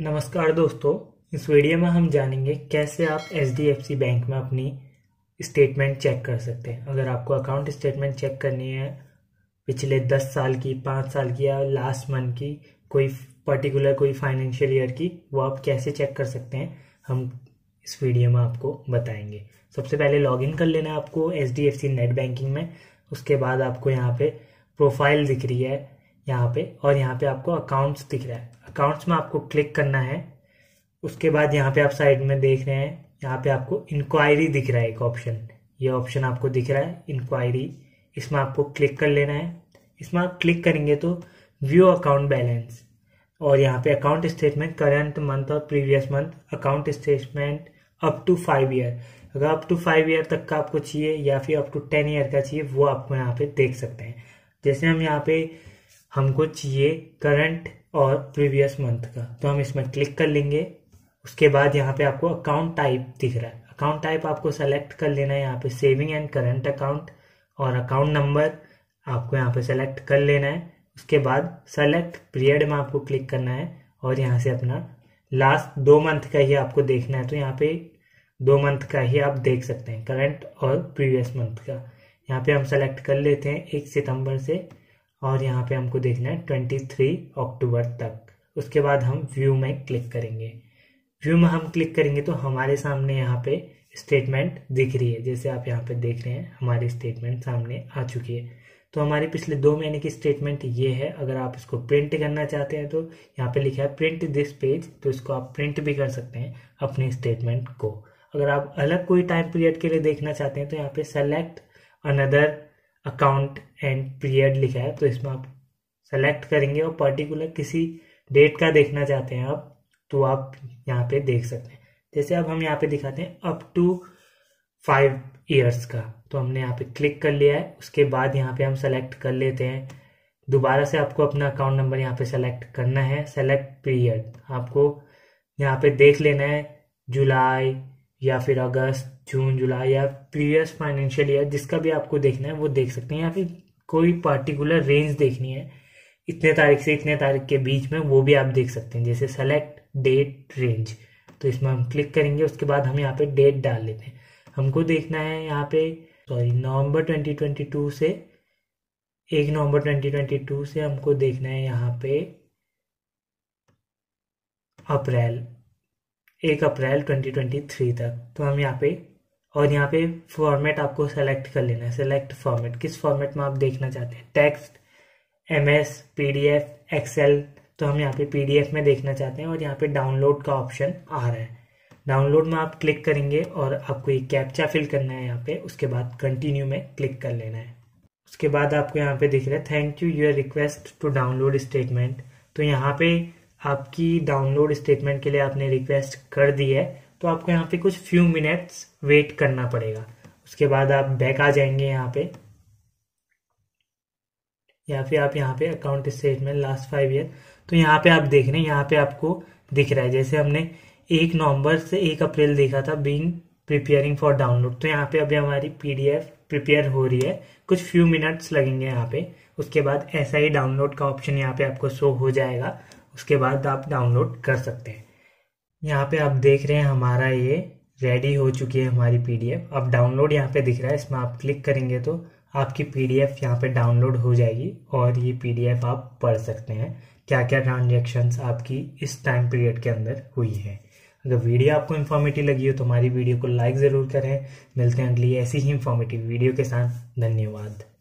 नमस्कार दोस्तों, इस वीडियो में हम जानेंगे कैसे आप HDFC बैंक में अपनी स्टेटमेंट चेक कर सकते हैं। अगर आपको अकाउंट स्टेटमेंट चेक करनी है, पिछले 10 साल की, 5 साल की या लास्ट मंथ की कोई फाइनेंशियल ईयर की, वो आप कैसे चेक कर सकते हैं हम इस वीडियो में आपको बताएंगे। सबसे पहले लॉगिन कर लेना है आपको HDFC नेट बैंकिंग में। उसके बाद आपको यहाँ पे प्रोफाइल दिख रही है यहाँ पे आपको अकाउंट्स दिख रहा है। अकाउंट्स में आपको क्लिक करना है। उसके बाद यहाँ पे आप साइड में देख रहे हैं, यहाँ पे आपको इंक्वायरी दिख रहा है एक ऑप्शन, ये ऑप्शन आपको दिख रहा है इंक्वायरी, इसमें आपको क्लिक कर लेना है। इसमें आप क्लिक करेंगे तो व्यू अकाउंट बैलेंस और यहाँ पे अकाउंट स्टेटमेंट करंट मंथ और previous month, account statement up to 5 year, अगर up to 5 ईयर तक का आपको चाहिए या फिर up to 10 ईयर का चाहिए वो आपको यहाँ पे देख सकते हैं। जैसे हम यहाँ पे हमको चाहिए करंट और प्रीवियस मंथ का, तो हम इसमें क्लिक कर लेंगे। उसके बाद यहाँ पे आपको अकाउंट टाइप दिख रहा है। अकाउंट टाइप आपको सेलेक्ट कर लेना है, यहाँ पे सेविंग एंड करंट अकाउंट, और अकाउंट नंबर आपको यहाँ पे सेलेक्ट कर लेना है। उसके बाद सेलेक्ट पीरियड में आपको क्लिक करना है और यहाँ से अपना लास्ट 2 मंथ का ही आपको देखना है, तो यहाँ पे 2 मंथ का ही आप देख सकते हैं, करंट और प्रीवियस मंथ का। यहाँ पे हम सेलेक्ट कर लेते हैं 1 सितंबर से और यहाँ पे हमको देखना है 23 अक्टूबर तक। उसके बाद हम व्यू में क्लिक करेंगे। व्यू में हम क्लिक करेंगे तो हमारे सामने यहाँ पे स्टेटमेंट दिख रही है। जैसे आप यहाँ पे देख रहे हैं हमारी स्टेटमेंट सामने आ चुकी है। तो हमारी पिछले 2 महीने की स्टेटमेंट ये है। अगर आप इसको प्रिंट करना चाहते हैं तो यहाँ पे लिखा है प्रिंट दिस पेज, तो इसको आप प्रिंट भी कर सकते हैं अपनी स्टेटमेंट को। अगर आप अलग कोई टाइम पीरियड के लिए देखना चाहते हैं तो यहाँ पे select another account and period लिखा है, तो इसमें आप सेलेक्ट करेंगे और पर्टिकुलर किसी डेट का देखना चाहते हैं आप, तो आप यहाँ पे देख सकते हैं। जैसे अब हम यहाँ पे दिखाते हैं up to 5 ईयर्स का, तो हमने यहाँ पे क्लिक कर लिया है। उसके बाद यहाँ पे हम सेलेक्ट कर लेते हैं, दोबारा से आपको अपना अकाउंट नंबर यहाँ पे सेलेक्ट करना है। सेलेक्ट पीरियड आपको यहाँ पे देख लेना है, जुलाई या फिर अगस्त, जून, जुलाई या प्रीवियस फाइनेंशियल ईयर, जिसका भी आपको देखना है वो देख सकते हैं। या फिर कोई पार्टिकुलर रेंज देखनी है, इतने तारीख से इतने तारीख के बीच में, वो भी आप देख सकते हैं। जैसे सेलेक्ट डेट रेंज, तो इसमें हम क्लिक करेंगे। उसके बाद हम यहाँ पे डेट डाल लेते हैं। हमको देखना है यहाँ पे नवंबर 2022 से 1 नवंबर 2022 से हमको देखना है यहाँ पे अप्रैल 1 अप्रैल 2023 तक, तो हम यहाँ पे, और यहाँ पे फॉर्मेट आपको सेलेक्ट कर लेना है। सेलेक्ट फॉर्मेट, किस फॉर्मेट में आप देखना चाहते हैं, टेक्स्ट, MS, PDF, Excel, तो हम यहाँ पे PDF में देखना चाहते हैं। और यहाँ पे डाउनलोड का ऑप्शन आ रहा है, डाउनलोड में आप क्लिक करेंगे और आपको ये कैप्चा फिल करना है यहाँ पे। उसके बाद कंटिन्यू में क्लिक कर लेना है। उसके बाद आपको यहाँ पे दिख रहा है thank you your request to download statement, तो यहाँ पे आपकी डाउनलोड स्टेटमेंट के लिए आपने रिक्वेस्ट कर दी है, तो आपको यहाँ पे कुछ फ्यू मिनट्स वेट करना पड़ेगा। उसके बाद आप बैक आ जाएंगे यहाँ पे, या फिर आप यहाँ पे अकाउंट स्टेटमेंट लास्ट 5 ईयर, तो यहाँ पे आप देख रहे हैं, यहाँ पे आपको दिख रहा है। जैसे हमने 1 नवंबर से 1 अप्रैल देखा था, बीइंग प्रिपेयरिंग फॉर डाउनलोड, तो यहाँ पे अभी हमारी PDF प्रिपेयर हो रही है, कुछ फ्यू मिनट्स लगेंगे यहाँ पे। उसके बाद ऐसा ही डाउनलोड का ऑप्शन यहाँ पे आपको शो हो जाएगा। उसके बाद आप डाउनलोड कर सकते हैं। यहाँ पे आप देख रहे हैं हमारा ये रेडी हो चुकी है हमारी PDF। अब डाउनलोड यहाँ पे दिख रहा है, इसमें आप क्लिक करेंगे तो आपकी PDF यहाँ पे डाउनलोड हो जाएगी और ये PDF आप पढ़ सकते हैं क्या क्या ट्रांजेक्शन्स आपकी इस टाइम पीरियड के अंदर हुई है। अगर वीडियो आपको इन्फॉर्मेटिव लगी हो तो हमारी वीडियो को लाइक ज़रूर करें। मिलते हैं अगली ऐसी ही इन्फॉर्मेटिव वीडियो के साथ। धन्यवाद।